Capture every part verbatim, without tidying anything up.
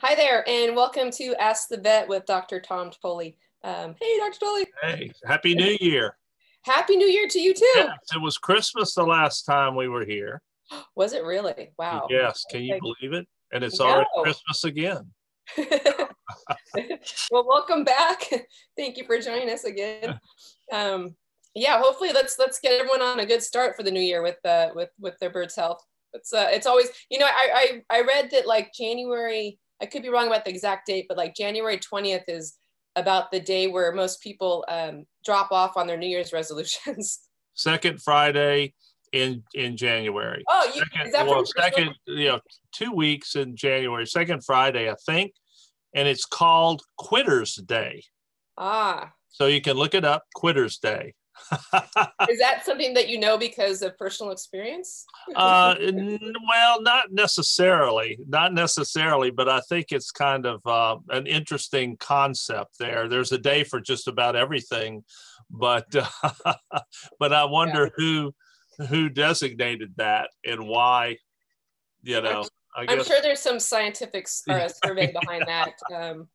Hi there, and welcome to Ask the Vet with Doctor Tom Tully. Um, hey, Doctor Tully. Hey, Happy New Year. Happy New Year to you, too. Yes, it was Christmas the last time we were here. Was it really? Wow. Yes, can you believe it? And it's no. already Christmas again. Well, welcome back. Thank you for joining us again. Um, yeah, hopefully let's let's get everyone on a good start for the new year with uh, with with their bird's health. It's uh, it's always, you know, I, I I read that like January, I could be wrong about the exact date, but like January twentieth is about the day where most people um, drop off on their New Year's resolutions. Second Friday in in January. Oh, you, second, is that well, second, you know, two weeks in January, second Friday, I think, and it's called Quitter's Day. Ah. So you can look it up, Quitter's Day. Is that something that you know because of personal experience? uh, well, not necessarily, not necessarily, but I think it's kind of uh, an interesting concept there. There's a day for just about everything, but uh, but I wonder yeah. who who designated that and why, you know. I'm, I guess. I'm sure there's some scientific uh, survey behind yeah. that. Um,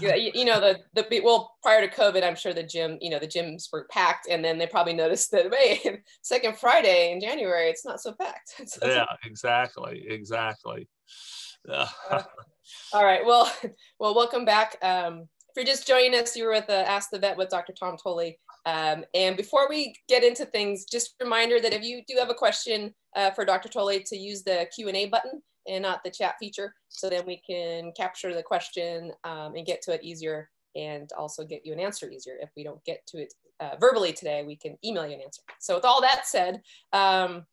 Yeah, you know, the, the, well, prior to COVID, I'm sure the gym, you know, the gyms were packed, and then they probably noticed that, hey, second Friday in January, it's not so packed. So, yeah, exactly. Exactly. Uh, all right. Well, well, welcome back. Um, if you're just joining us, you were with the Ask the Vet with Doctor Tom Tully. Um, and before we get into things, just a reminder that if you do have a question uh, for Doctor Tully, to use the Q and A button and not the chat feature, so then we can capture the question um, and get to it easier, and also get you an answer easier. If we don't get to it uh, verbally today, we can email you an answer. So with all that said, um,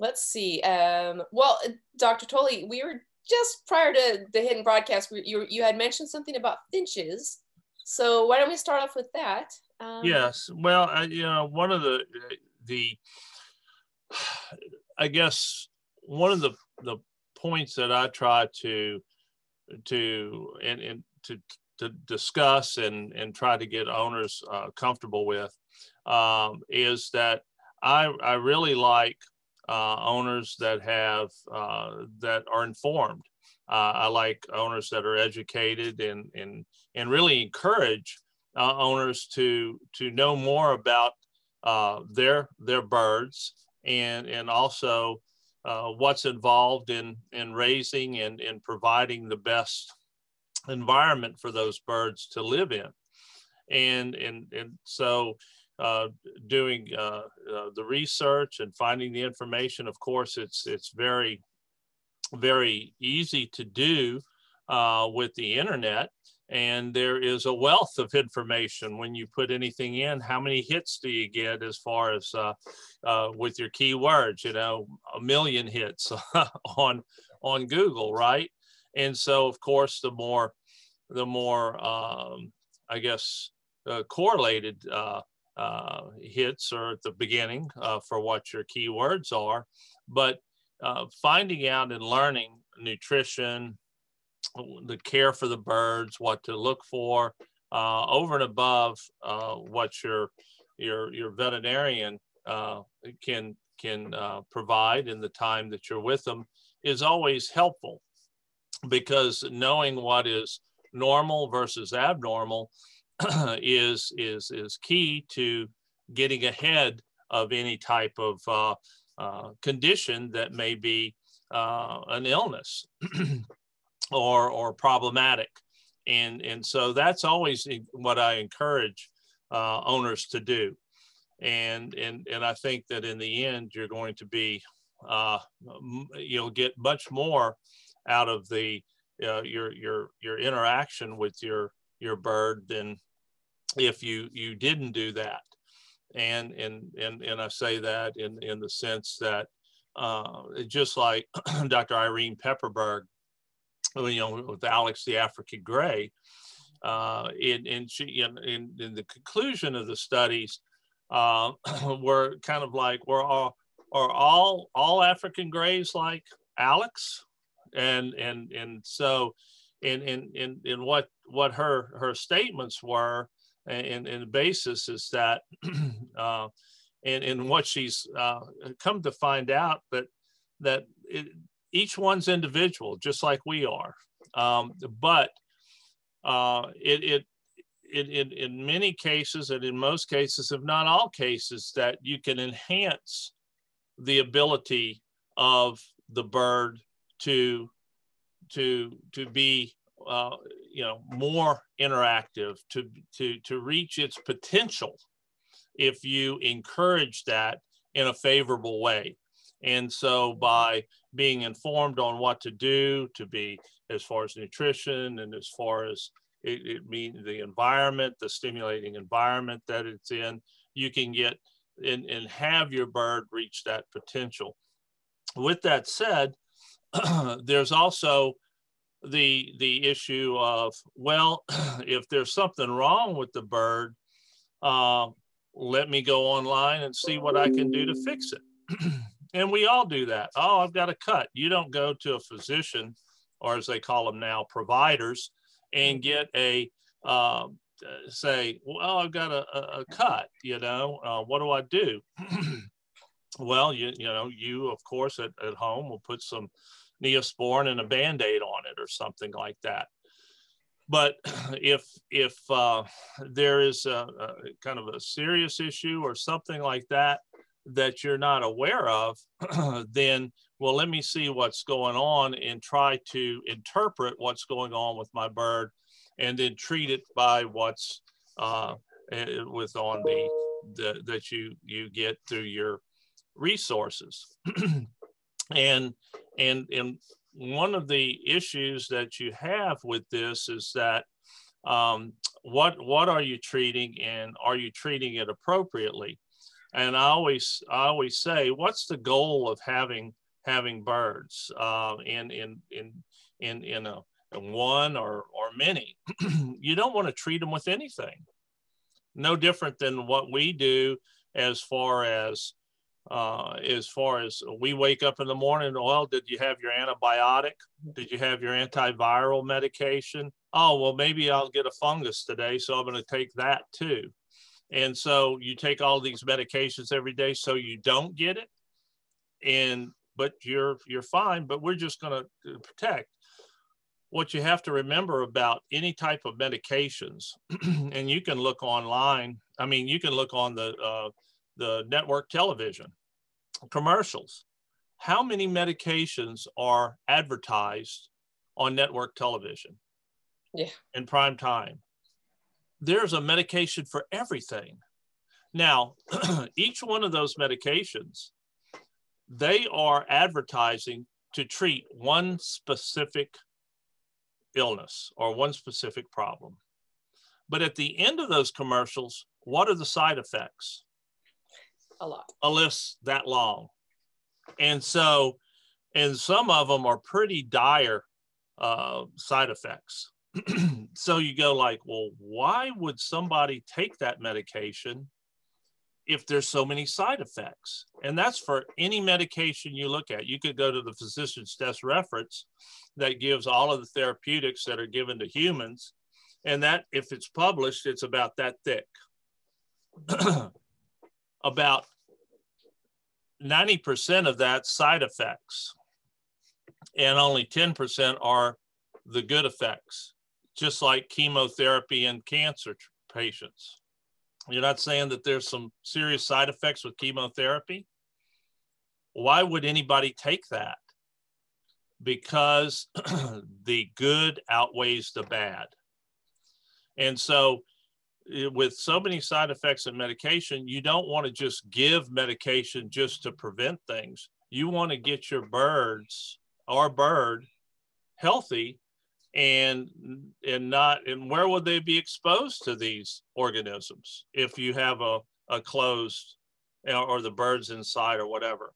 let's see. Um, well, Doctor Tully, we were just prior to the hidden broadcast, we, you, you had mentioned something about finches. So why don't we start off with that? Um, yes, well, I, you know, one of the, the I guess, one of the, the points that I try to to and, and to, to discuss and and try to get owners uh, comfortable with um, is that I I really like uh, owners that have uh, that are informed. Uh, I like owners that are educated and and and really encourage uh, owners to to know more about uh, their their birds and and also. Uh, what's involved in, in raising and in providing the best environment for those birds to live in. And, and, and so uh, doing uh, uh, the research and finding the information, of course, it's, it's very, very easy to do uh, with the internet. And there is a wealth of information when you put anything in. How many hits do you get as far as uh, uh, with your keywords? You know, a million hits on on Google, right? And so, of course, the more the more um, I guess uh, correlated uh, uh, hits are at the beginning uh, for what your keywords are. But uh, finding out and learning nutrition, the care for the birds, what to look for, uh, over and above uh, what your your your veterinarian uh, can can uh, provide in the time that you're with them, is always helpful, because knowing what is normal versus abnormal is is is key to getting ahead of any type of uh, uh, condition that may be uh, an illness. Or, or problematic, and and so that's always what I encourage uh, owners to do, and and and I think that in the end you're going to be uh, you'll get much more out of the uh, your your your interaction with your your bird than if you you didn't do that, and and and and I say that in in the sense that uh, just like Doctor Irene Pepperberg. You know, with Alex the African Gray, uh, and, and she, and, and the conclusion of the studies uh, were kind of like, we're all, are all all African Grays like Alex, and and and so, and and and, and what what her her statements were, and and the basis is that, uh, and and what she's uh, come to find out that that. It, Each one's individual, just like we are. Um, but uh, it, it, it, it, in many cases, and in most cases, if not all cases, that you can enhance the ability of the bird to, to, to be, uh, you know, more interactive, to, to, to reach its potential if you encourage that in a favorable way. And so by being informed on what to do, to be as far as nutrition and as far as it, it means the environment, the stimulating environment that it's in, you can get and, and have your bird reach that potential. With that said, there's also the, the issue of, well, if there's something wrong with the bird, uh, let me go online and see what I can do to fix it. And we all do that. Oh, I've got a cut. You don't go to a physician, or as they call them now, providers, and get a, uh, say, well, I've got a, a cut, you know, uh, what do I do? Well, you, you know, you, of course, at, at home will put some Neosporin and a Band-Aid on it or something like that. But if, if uh, there is a, a kind of a serious issue or something like that, that you're not aware of, then, well, let me see what's going on and try to interpret what's going on with my bird and then treat it by what's uh, with on the, the, that you, you get through your resources. And, and, and one of the issues that you have with this is that um, what, what are you treating, and are you treating it appropriately? And I always, I always say, what's the goal of having having birds uh, in in in in in a in one or or many? You don't want to treat them with anything. No different than what we do as far as uh, as far as we wake up in the morning. Well, did you have your antibiotic? Did you have your antiviral medication? Oh, well, maybe I'll get a fungus today, so I'm going to take that too. And so you take all these medications every day so you don't get it, and but you're you're fine, but we're just going to protect. What you have to remember about any type of medications, and you can look online, I mean, you can look on the, uh, the network television commercials. How many medications are advertised on network television? Yeah. In prime time? There's a medication for everything. Now, each one of those medications, they are advertising to treat one specific illness or one specific problem. But at the end of those commercials, what are the side effects? A lot. A list that long. And so, and some of them are pretty dire uh, side effects. So you go like, well, why would somebody take that medication if there's so many side effects? And that's for any medication you look at. You could go to the Physicians Desk Reference that gives all of the therapeutics that are given to humans. And that, if it's published, it's about that thick. About ninety percent of that side effects, and only ten percent are the good effects, just like chemotherapy and cancer patients. You're not saying that there's some serious side effects with chemotherapy? Why would anybody take that? Because the good outweighs the bad. And so with so many side effects in medication, you don't want to just give medication just to prevent things. You want to get your birds or bird healthy, and and not and where would they be exposed to these organisms if you have a, a closed or the birds inside or whatever?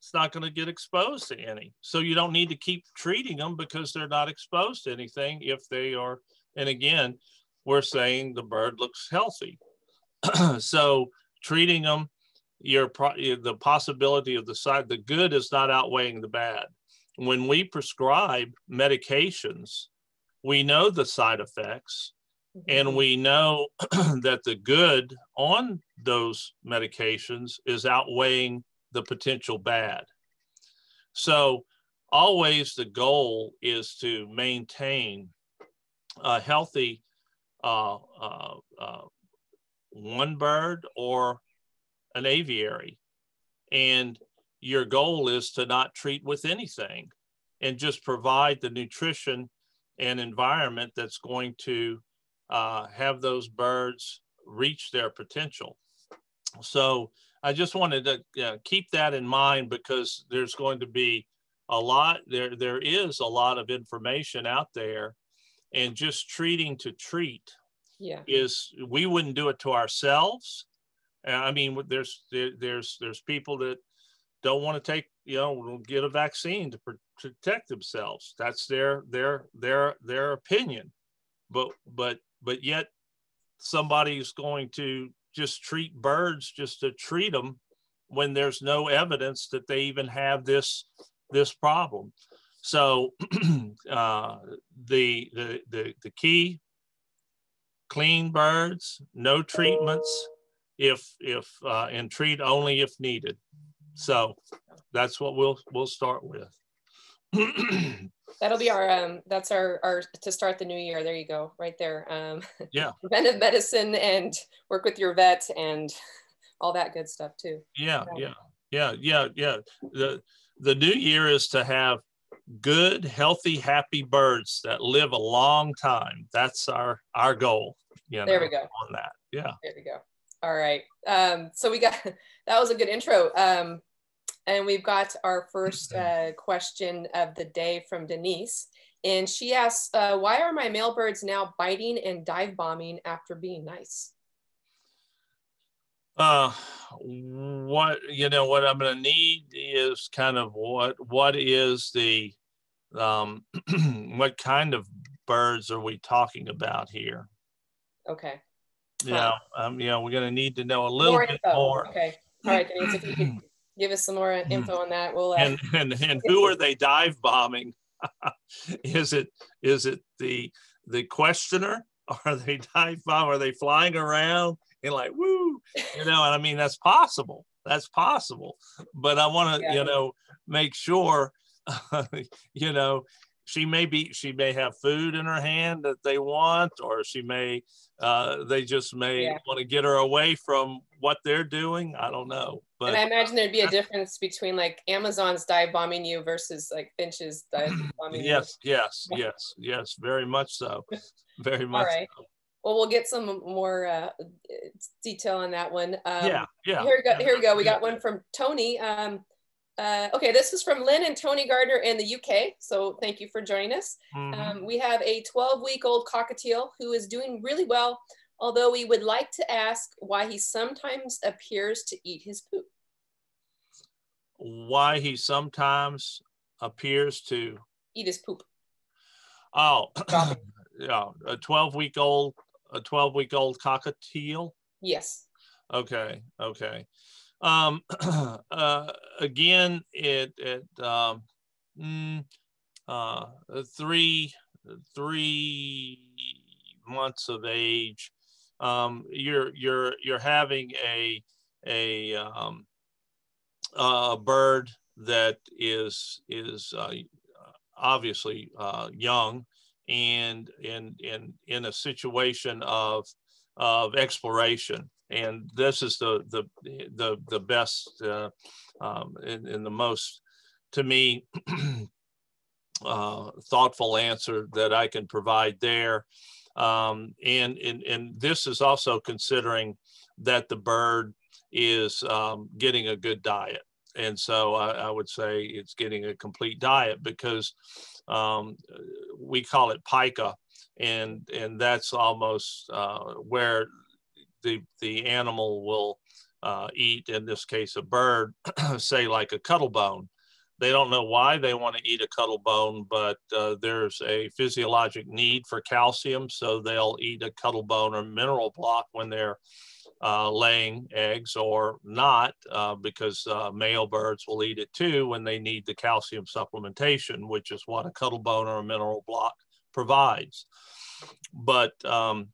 It's not going to get exposed to any. So you don't need to keep treating them because they're not exposed to anything if they are. And again, we're saying the bird looks healthy. So treating them, your the possibility of the side, the good is not outweighing the bad. When we prescribe medications, we know the side effects, and we know that the good on those medications is outweighing the potential bad. So always the goal is to maintain a healthy uh, uh, uh, one bird or an aviary. And your goal is to not treat with anything and just provide the nutrition and environment that's going to uh, have those birds reach their potential. So I just wanted to uh, keep that in mind, because there's going to be a lot, there, there is a lot of information out there, and just treating to treat yeah. is, we wouldn't do it to ourselves. I mean, there's, there, there's, there's people that don't want to take, you know, get a vaccine to protect themselves. That's their, their, their, their opinion. But, but, but yet somebody's going to just treat birds just to treat them when there's no evidence that they even have this, this problem. So uh, the, the, the, the key, clean birds, no treatments, if, if, uh, and treat only if needed. So that's what we'll, we'll start with. That'll be our, um, that's our, our, to start the new year. There you go, right there. Um, yeah. Preventive medicine and work with your vet and all that good stuff too. Yeah. Yeah. Yeah. Yeah. Yeah. The, the new year is to have good, healthy, happy birds that live a long time. That's our, our goal. You know, there we go. On that. Yeah. There we go. All right. Um, so we got, that was a good intro. Um, and we've got our first uh, question of the day from Denise. And she asks, uh, why are my male birds now biting and dive bombing after being nice? Uh, what, you know, what I'm going to need is kind of what, what is the, um, what kind of birds are we talking about here? Okay. Yeah, huh. um, yeah, we're going to need to know a little more bit info. more. Okay, all right, Denise, if you could give us some more info on that, we'll. Uh, and, and and who are they dive bombing? Is it is it the the questioner? Are they dive bomb? Are they flying around and like woo? You know, and I mean that's possible. That's possible. But I want to yeah. you know make sure uh, you know. She may be, she may have food in her hand that they want, or she may, uh, they just may yeah. want to get her away from what they're doing. I don't know. But and I imagine there'd be a difference between like Amazon's dive bombing you versus like Finch's dive bombing yes, you. Yes, yes, yes, yes, very much so. Very much All right. so. Well, we'll get some more uh, detail on that one. Um, yeah, yeah. Here we go. Yeah, here we go. We yeah. got one from Tony. Um, Uh, okay, this is from Lynn and Tony Gardner in the U K, so thank you for joining us. Mm-hmm. um, we have a twelve-week-old cockatiel who is doing really well, although we would like to ask why he sometimes appears to eat his poop. Why he sometimes appears to? Eat his poop. Oh, yeah, a twelve-week-old, a twelve-week-old cockatiel? Yes. Okay, okay. Um, uh, again, it, it, um, mm, uh, three, three months of age, um, you're, you're, you're having a, a, um, a bird that is, is, uh, obviously, uh, young and, and, and in a situation of, of exploration. And this is the the the the best uh, um, and, and the most, to me, uh, thoughtful answer that I can provide there. Um, and and and this is also considering that the bird is um, getting a good diet. And so I, I would say it's getting a complete diet, because um, we call it pica, and and that's almost uh, where the the animal will uh, eat, in this case a bird, say like a cuttle bone. They don't know why they want to eat a cuttle bone, but uh, there's a physiologic need for calcium, so they'll eat a cuttle bone or mineral block when they're uh, laying eggs or not, uh, because uh, male birds will eat it too when they need the calcium supplementation, which is what a cuttle bone or a mineral block provides. But um,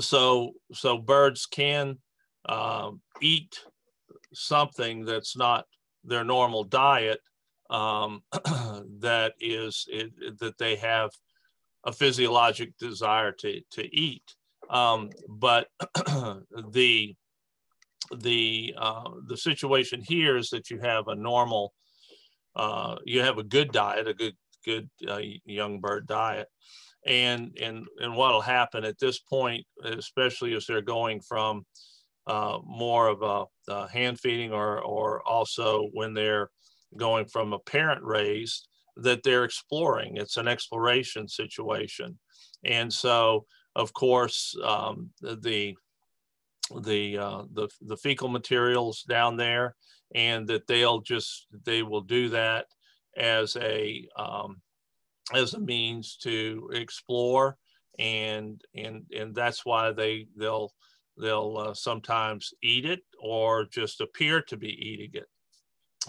So, so birds can uh, eat something that's not their normal diet um, that is it, that they have a physiologic desire to to eat. Um, but the the uh, the situation here is that you have a normal, uh, you have a good diet, a good good uh, young bird diet, and and and what'll happen at this point, especially as they're going from uh, more of a, a hand feeding, or or also when they're going from a parent raised, that they're exploring. It's an exploration situation, and so of course um, the the, uh, the the fecal materials down there, and that they'll just they will do that as a um, as a means to explore, and and and that's why they they'll they'll uh, sometimes eat it or just appear to be eating it,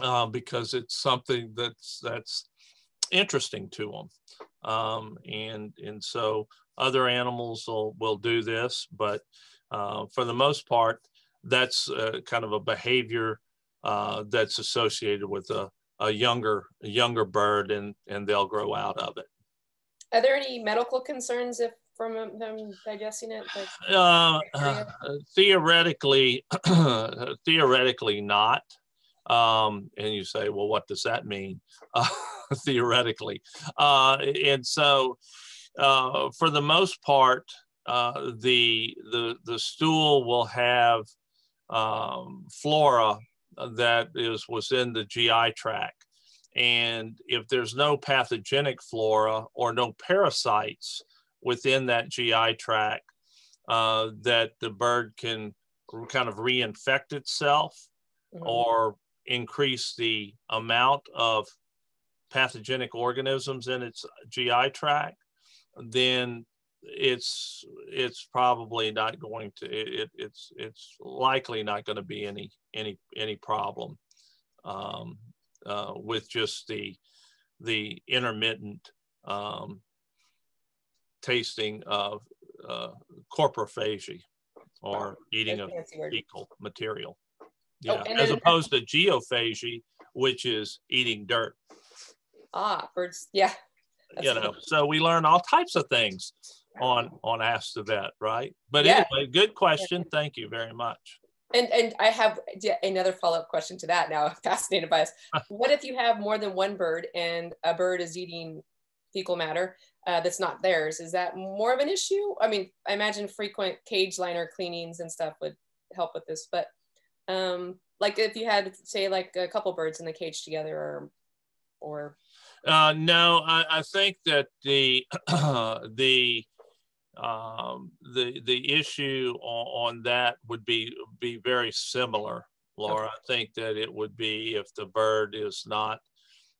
uh, because it's something that's that's interesting to them, um, and and so other animals will, will do this, but uh, for the most part, that's uh, kind of a behavior uh, that's associated with a, a younger a younger bird, and and they'll grow out of it. Are there any medical concerns if from them digesting it? Like uh, uh, theoretically, theoretically not. Um, and you say, well, what does that mean? Uh, theoretically. Uh, and so uh, for the most part, uh, the, the, the stool will have um, flora that is within the G I tract. And if there's no pathogenic flora or no parasites within that G I tract, uh, that the bird can kind of reinfect itself, mm-hmm. or increase the amount of pathogenic organisms in its G I tract, then it's it's probably not going to it it's it's likely not going to be any any any problem um, uh, with just the the intermittent um, tasting of uh, corporophagy, or eating of fecal material. Yeah, oh, as then, opposed to geophagy, which is eating dirt. Ah, birds, yeah. That's you know, funny. So we learn all types of things on on Ask the Vet, right? But yeah. Anyway, good question. Thank you very much. And and I have another follow-up question to that now. I'm fascinated by this. What if you have more than one bird and a bird is eating fecal matter uh, that's not theirs? Is that more of an issue? I mean, I imagine frequent cage liner cleanings and stuff would help with this, but um like if you had, say, like a couple birds in the cage together, or or uh no i i think that the uh, the um the the issue on, on that would be be very similar, Laura. Okay. I think that it would be if the bird is not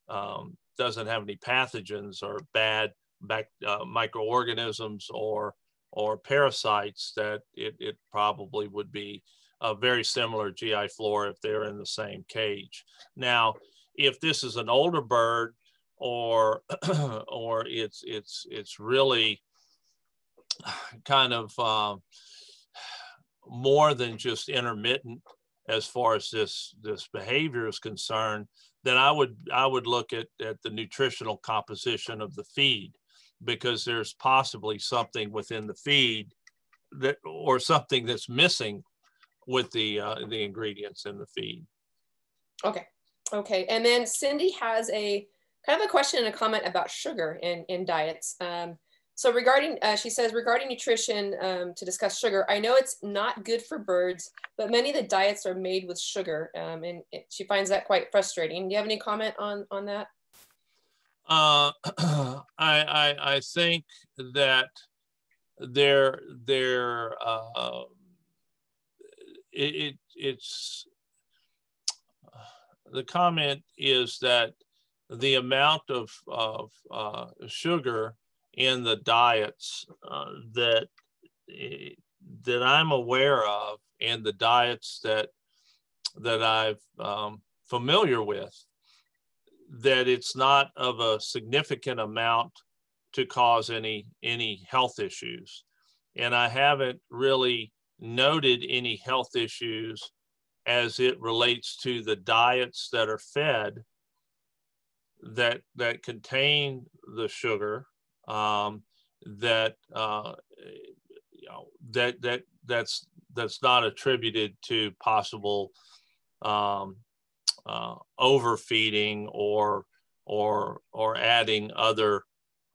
um doesn't have any pathogens or bad back uh, microorganisms or or parasites, that it it probably would be a very similar G I flora if they're in the same cage. Now, if this is an older bird, or or it's it's it's really kind of uh, more than just intermittent as far as this this behavior is concerned, then I would I would look at at the nutritional composition of the feed, because there's possibly something within the feed that, or something that's missing with the uh, the ingredients in the feed. Okay, okay. And then Cindy has a kind of a question and a comment about sugar in, in diets. Um, so regarding, uh, she says, regarding nutrition, um, to discuss sugar, I know it's not good for birds, but many of the diets are made with sugar, um, and it, she finds that quite frustrating. Do you have any comment on, on that? Uh, I, I, I think that they're, they're, uh, It, it, it's, uh, the comment is that the amount of, of uh, sugar in the diets uh, that, that I'm aware of, and the diets that, that I've um, familiar with, that it's not of a significant amount to cause any, any health issues. And I haven't really noted any health issues as it relates to the diets that are fed that that contain the sugar um, that uh, you know that that that's that's not attributed to possible um, uh, overfeeding or or or adding other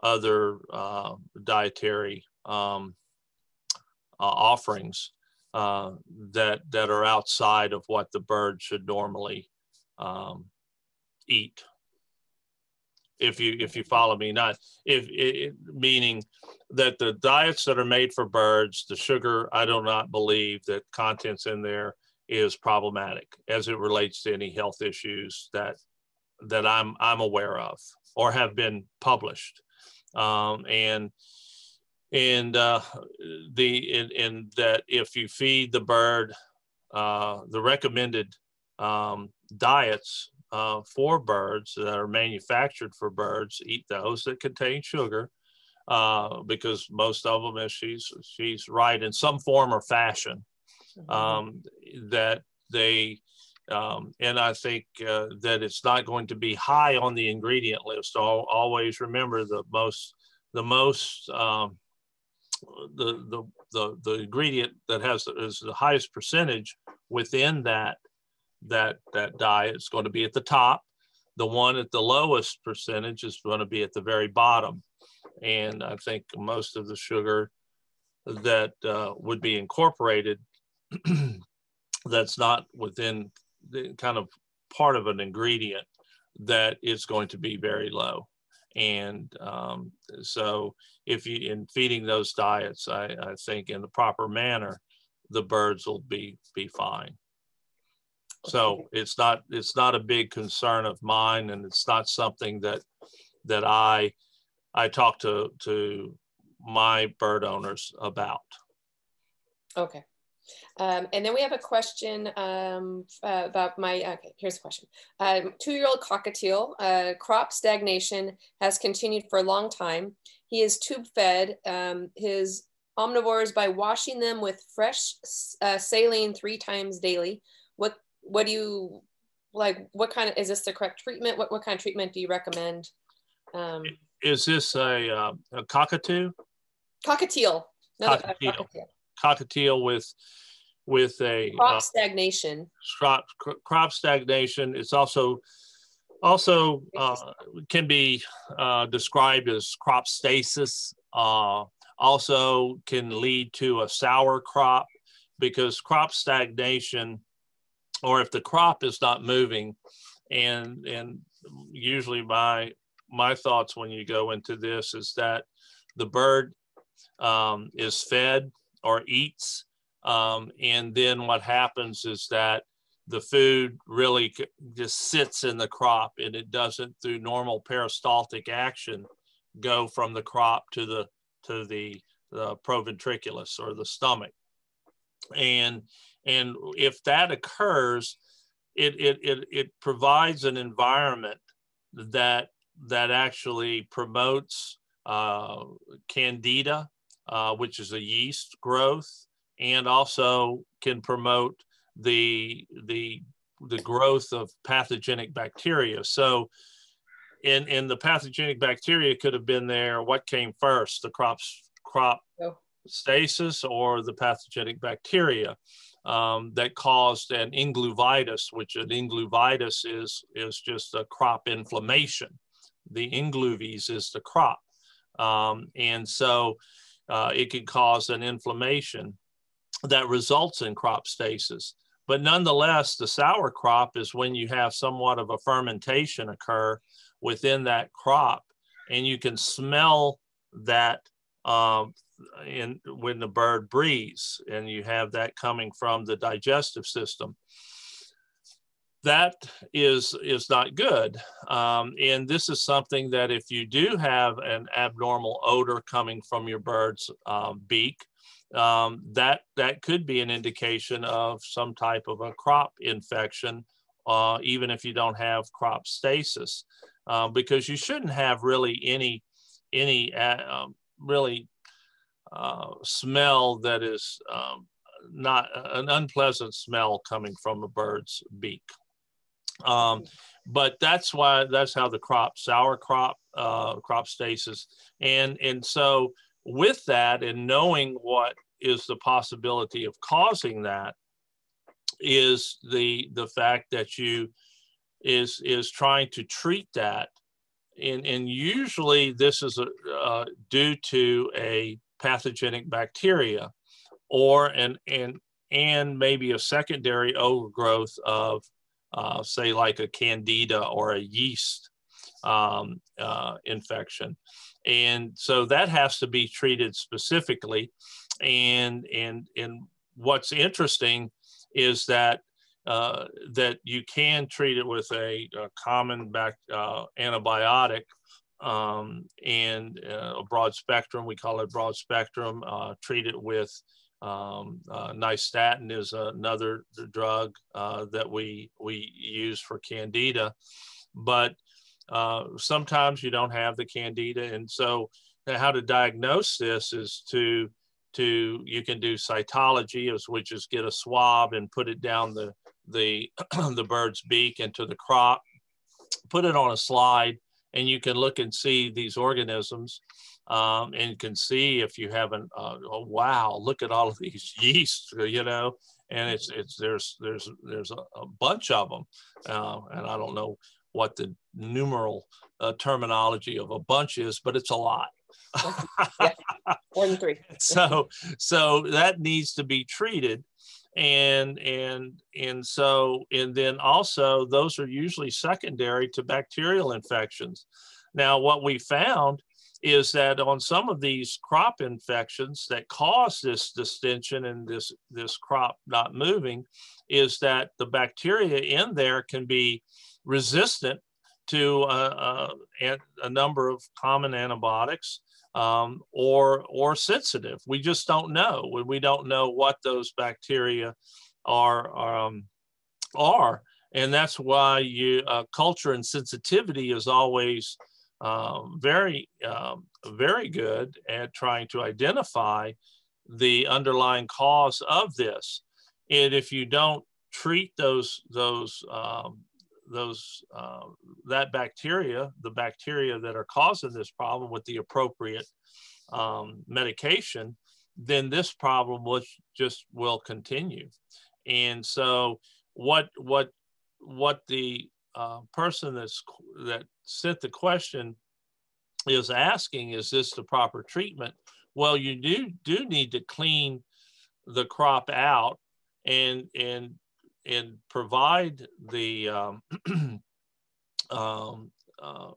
other uh, dietary um, uh, offerings uh, that that are outside of what the bird should normally um, eat. If you if you follow me, not if it, meaning that the diets that are made for birds, the sugar, I do not believe that contents in there is problematic as it relates to any health issues that that I'm I'm aware of or have been published, um, and and uh, the and, and that if you feed the bird uh, the recommended um, diets. Uh, for birds that are manufactured for birds, eat those that contain sugar uh, because most of them, as she's, she's right, in some form or fashion, um, that they, um, and I think uh, that it's not going to be high on the ingredient list. I'll always remember the most, the most, um, the, the, the, the ingredient that has is the highest percentage within that that that diet is going to be at the top. The one at the lowest percentage is going to be at the very bottom. And I think most of the sugar that uh, would be incorporated that's not within the kind of part of an ingredient that is going to be very low. And um, so if you, in feeding those diets, I, I think in the proper manner, the birds will be, be fine. So it's not it's not a big concern of mine, and it's not something that that I I talk to to my bird owners about. Okay, um, and then we have a question um, uh, about my. Okay, here's a question. Um, two-year-old cockatiel uh, crop stagnation has continued for a long time. He is tube-fed um, his omnivores by washing them with fresh uh, saline three times daily. What What do you like? What kind of is this the correct treatment? What what kind of treatment do you recommend? Um, is this a, uh, a cockatoo? Cockatiel. Cockatiel. A cockatiel. Cockatiel with with a crop uh, stagnation. Crop crop stagnation. It's also also uh, can be uh, described as crop stasis. Uh, also can lead to a sour crop because crop stagnation. Or if the crop is not moving, and and usually my my thoughts when you go into this is that the bird um, is fed or eats, um, and then what happens is that the food really just sits in the crop, and it doesn't, through normal peristaltic action, go from the crop to the to the, the proventriculus or the stomach, and. And if that occurs, it, it, it, it provides an environment that, that actually promotes uh, candida, uh, which is a yeast growth, and also can promote the, the, the growth of pathogenic bacteria. So and, and the pathogenic bacteria could have been there. What came first, the crops, crop stasis or the pathogenic bacteria? Um, that caused an ingluvitis, which an ingluvitis is, is just a crop inflammation. The ingluvies is the crop. Um, and so uh, it can cause an inflammation that results in crop stasis. But nonetheless, the sour crop is when you have somewhat of a fermentation occur within that crop, and you can smell that um, in when the bird breathes, and you have that coming from the digestive system. That is is not good. Um, and this is something that if you do have an abnormal odor coming from your bird's uh, beak, um, that, that could be an indication of some type of a crop infection, uh, even if you don't have crop stasis, uh, because you shouldn't have really any, any uh, really Uh, smell that is um, not an unpleasant smell coming from a bird's beak. Um, But that's why, that's how the crop, sour crop, uh, crop stasis. And, and so with that, and knowing what is the possibility of causing that, is the, the fact that you is, is trying to treat that. And, and usually this is a, uh, due to a pathogenic bacteria or an, an, and maybe a secondary overgrowth of, uh, say, like a candida or a yeast um, uh, infection. And so that has to be treated specifically. And, and, and what's interesting is that uh, that you can treat it with a, a common bac uh, antibiotic um, and uh, a broad spectrum. We call it broad spectrum. Uh, treat it with Um, uh, nystatin is another drug uh, that we we use for candida, but uh, sometimes you don't have the candida, and so how to diagnose this is to to you can do cytology, which is get a swab and put it down the the the bird's beak into the crop, put it on a slide, and you can look and see these organisms. Um, and can see if you haven't. Uh, oh, wow! Look at all of these yeasts, you know. And it's it's there's there's there's a, a bunch of them, uh, and I don't know what the numeral uh, terminology of a bunch is, but it's a lot. Yeah. More than three. so so that needs to be treated, and and and so and then also those are usually secondary to bacterial infections. Now what we found is that on some of these crop infections that cause this distension and this, this crop not moving is that the bacteria in there can be resistant to uh, uh, a number of common antibiotics um, or, or sensitive. We just don't know. We don't know what those bacteria are. Um, are. And that's why you, uh, culture and sensitivity is always Um, very, um, very good at trying to identify the underlying cause of this. And if you don't treat those, those, um, those, uh, that bacteria, the bacteria that are causing this problem with the appropriate um, medication, then this problem will just will continue. And so, what, what, what the Uh, person that's that sent the question is asking, is this the proper treatment? Well, you do do need to clean the crop out and and and provide the um, um, uh,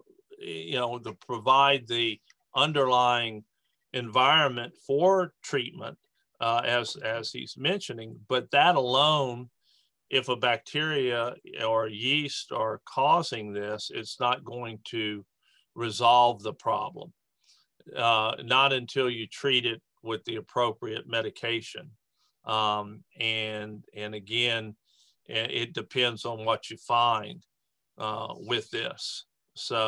you know the provide the underlying environment for treatment uh, as as he's mentioning, but that alone. If a bacteria or yeast are causing this, it's not going to resolve the problem, uh, not until you treat it with the appropriate medication. Um, and, and again, it depends on what you find uh, with this. So,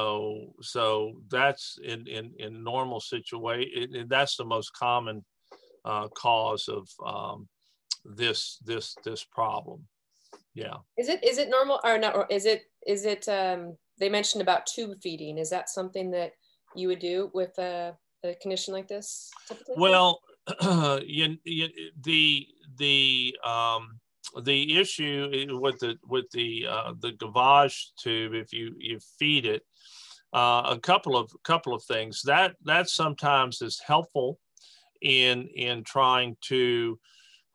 so that's in, in, in normal situation, that's the most common uh, cause of um, this, this, this problem. Yeah. Is it is it normal or not? Or is it is it? Um, they mentioned about tube feeding. Is that something that you would do with a, a condition like this? Typically? Well, uh, you, you, the the um, the issue with the with the uh, the gavage tube, if you you feed it, uh, a couple of couple of things that that sometimes is helpful in in trying to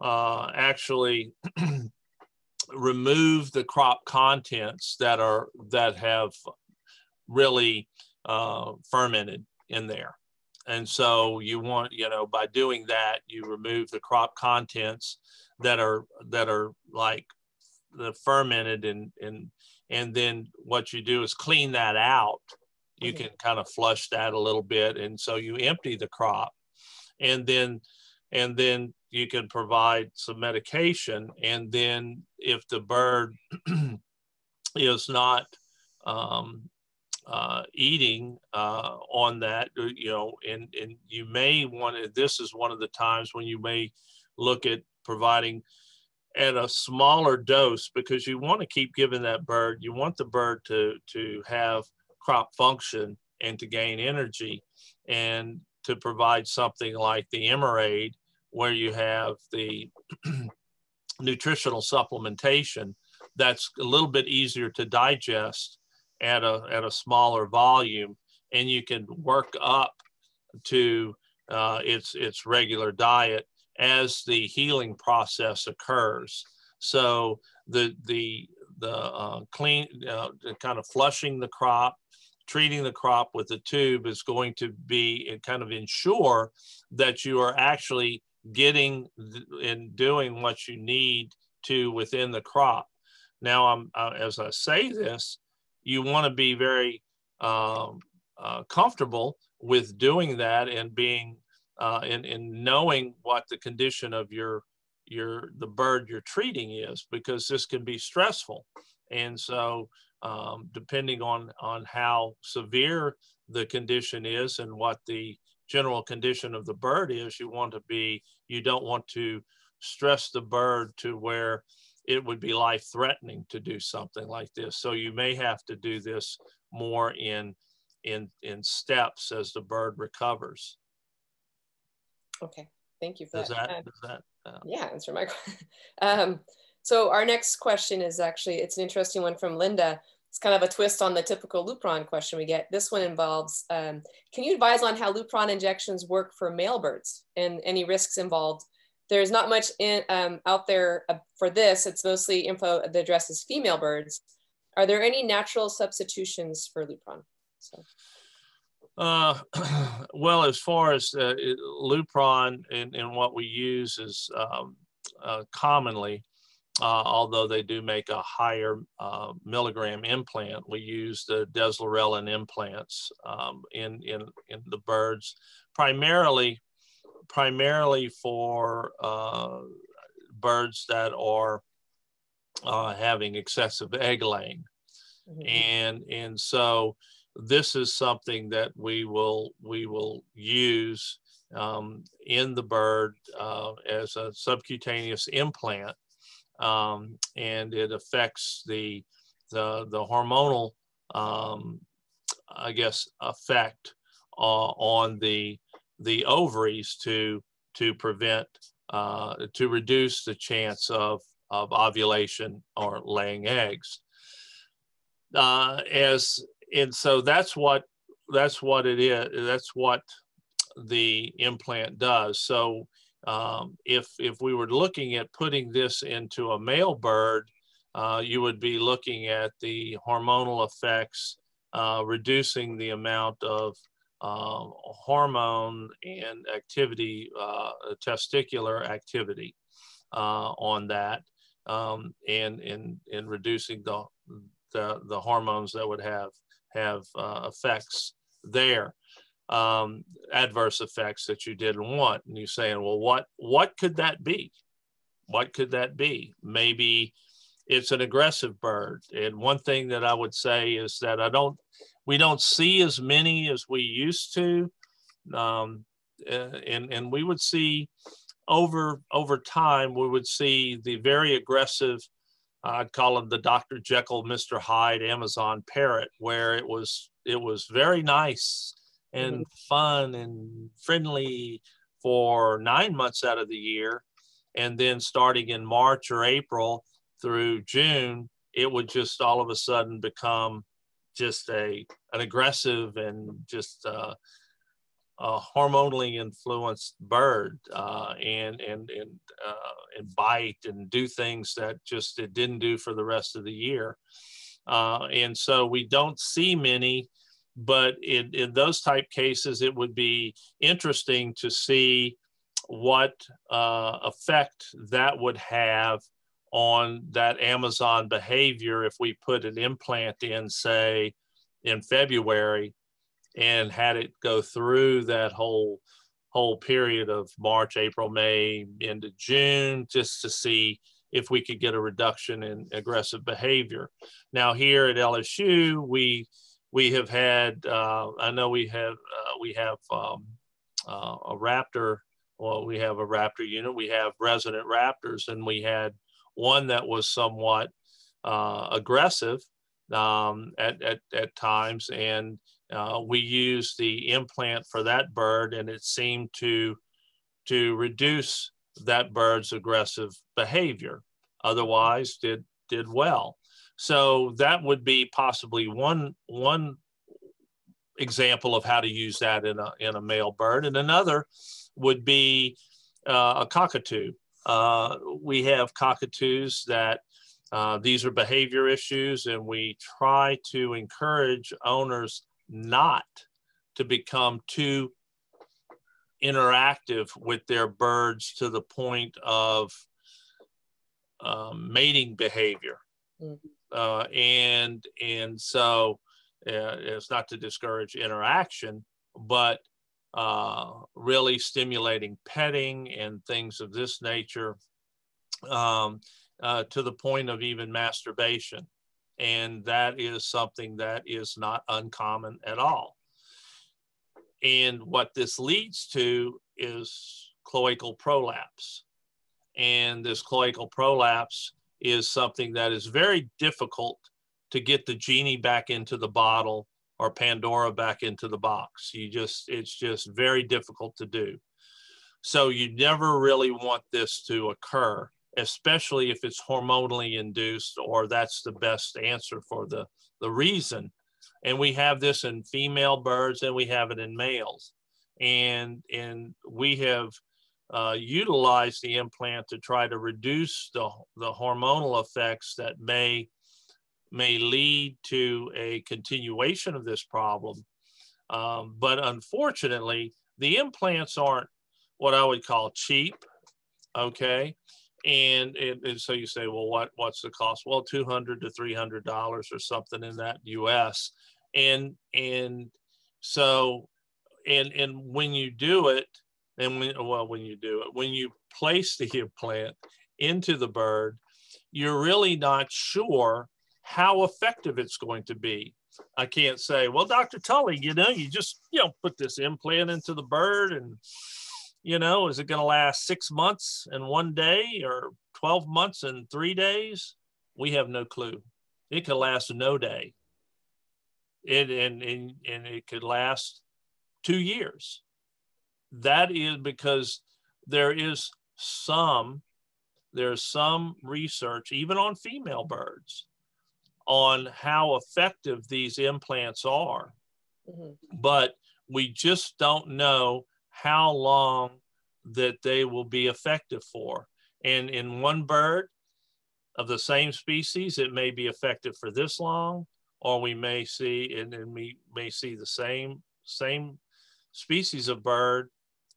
uh, actually. remove the crop contents that are that have really uh, fermented in there, and so you want you know by doing that you remove the crop contents that are that are like the fermented and and and then what you do is clean that out. You okay. can kind of flush that a little bit, and so you empty the crop, and then and then. You can provide some medication, and then if the bird is not um, uh, eating uh, on that, you know, and, and you may want to, this is one of the times when you may look at providing at a smaller dose, because you want to keep giving that bird, you want the bird to, to have crop function and to gain energy, and to provide something like the Emeraid, where you have the nutritional supplementation that's a little bit easier to digest at a, at a smaller volume, and you can work up to uh, its, its regular diet as the healing process occurs. So the, the, the uh, clean, uh, kind of flushing the crop, treating the crop with the tube is going to be kind of ensure that you are actually getting and doing what you need to within the crop. Now, I'm, uh, as I say this, you want to be very um, uh, comfortable with doing that, and being uh, and, and knowing what the condition of your your the bird you're treating is, because this can be stressful. And so Um, depending on, on how severe the condition is and what the general condition of the bird is, you want to be, you don't want to stress the bird to where it would be life-threatening to do something like this. So you may have to do this more in, in, in steps as the bird recovers. Okay, thank you for does that. that, does that uh, yeah, answer my question. um, So our next question is actually, it's an interesting one from Linda. It's kind of a twist on the typical Lupron question we get. This one involves, um, can you advise on how Lupron injections work for male birds and any risks involved? There's not much in, um, out there for this. It's mostly info that addresses female birds. Are there any natural substitutions for Lupron? So. Uh, well, as far as uh, Lupron and, and what we use is um, uh, commonly, Uh, although they do make a higher uh, milligram implant, we use the Deslorelin implants um, in, in, in the birds, primarily, primarily for uh, birds that are uh, having excessive egg laying. Mm-hmm. And, and so this is something that we will, we will use um, in the bird uh, as a subcutaneous implant. Um, and it affects the, the, the hormonal, um, I guess, effect uh, on the, the ovaries to, to prevent, uh, to reduce the chance of, of ovulation or laying eggs. Uh, as, and so that's what, that's what it is. That's what the implant does. So Um, if, if we were looking at putting this into a male bird, uh, you would be looking at the hormonal effects, uh, reducing the amount of uh, hormone and activity, uh, testicular activity uh, on that, um, and, and, and reducing the, the, the hormones that would have, have uh, effects there. Um, adverse effects that you didn't want. And you're saying, well, what, what could that be? What could that be? Maybe it's an aggressive bird. And one thing that I would say is that I don't, we don't see as many as we used to. Um, and, and we would see over, over time, we would see the very aggressive, I'd call them the Doctor Jekyll, Mister Hyde, Amazon parrot, where it was, it was very nice and fun and friendly for nine months out of the year. And then starting in March or April through June, it would just all of a sudden become just a, an aggressive and just uh, a hormonally influenced bird uh, and, and, and, uh, and bite and do things that just it didn't do for the rest of the year. Uh, and so we don't see many. But in, in those type cases, it would be interesting to see what uh, effect that would have on that Amazon behavior if we put an implant in, say, in February and had it go through that whole, whole period of March, April, May, into June, just to see if we could get a reduction in aggressive behavior. Now, here at L S U, we... We have had, uh, I know we have, uh, we have um, uh, a raptor, well, we have a raptor unit, we have resident raptors, and we had one that was somewhat uh, aggressive um, at, at, at times. And uh, we used the implant for that bird, and it seemed to, to reduce that bird's aggressive behavior. Otherwise, did, did well. So that would be possibly one, one example of how to use that in a, in a male bird. And another would be uh, a cockatoo. Uh, we have cockatoos that uh, these are behavior issues, and we try to encourage owners not to become too interactive with their birds to the point of um, mating behavior. Mm-hmm. uh, and, and so uh, it's not to discourage interaction, but uh, really stimulating petting and things of this nature um, uh, to the point of even masturbation. And that is something that is not uncommon at all. And what this leads to is cloacal prolapse. And this cloacal prolapse is something that is very difficult to get the genie back into the bottle or Pandora back into the box. You just, it's just very difficult to do. So you never really want this to occur, especially if it's hormonally induced, or that's the best answer for the, the reason. And we have this in female birds, and we have it in males. And, and we have Uh, utilize the implant to try to reduce the, the hormonal effects that may, may lead to a continuation of this problem. Um, but unfortunately, the implants aren't what I would call cheap, okay? And, and, and so you say, well, what, what's the cost? Well, two hundred to three hundred dollars or something in that U S. And, and so, and, and when you do it, And when, well, when you do it, when you place the implant into the bird, you're really not sure how effective it's going to be. I can't say, well, Doctor Tully, you know, you just, you know, put this implant into the bird and, you know, is it going to last six months and one day or twelve months and three days? We have no clue. It could last no day. It, and, and, and it could last two years. That is because there is some, there's some research, even on female birds, on how effective these implants are. Mm-hmm. But we just don't know how long that they will be effective for. And in one bird of the same species, it may be effective for this long, or we may see, and then we may see the same, same species of bird,